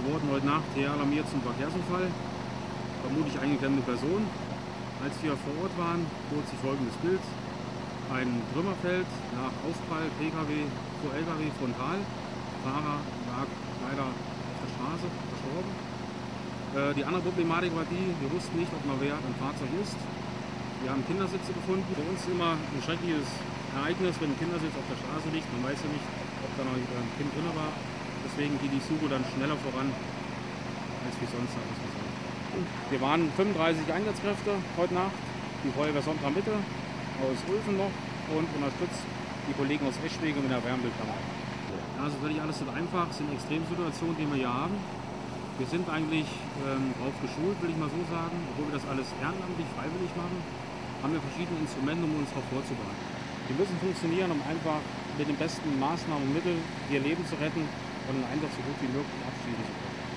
Wir wurden heute Nacht hier alarmiert zum Verkehrsunfall, vermutlich eingeklemmte Person. Als wir vor Ort waren, bot sich folgendes Bild. Ein Trümmerfeld nach Aufprall, PKW vor LKW frontal. Fahrer lag leider auf der Straße, verstorben. Die andere Problematik war die, wir wussten nicht, ob noch wer im Fahrzeug ist. Wir haben Kindersitze gefunden. Für uns immer ein schreckliches Ereignis, wenn ein Kindersitz auf der Straße liegt. Man weiß ja nicht, ob da noch ein Kind drin war. Deswegen geht die Suche dann schneller voran, als wir sonst haben. Wir waren 35 Einsatzkräfte heute Nacht, die Feuerwehr Sondra Mitte aus Ulfenloch und unterstützt die Kollegen aus Eschwege mit der Wärmebildkammer. Ja, es ist wirklich alles nicht einfach, es sind Extremsituationen, die wir hier haben. Wir sind eigentlich drauf geschult, will ich mal so sagen, obwohl wir das alles ehrenamtlich, freiwillig machen, haben wir verschiedene Instrumente, um uns darauf vorzubereiten. Die müssen funktionieren, um einfach mit den besten Maßnahmen und Mitteln ihr Leben zu retten und einen Einsatz so gut wie möglich abschließen zu können.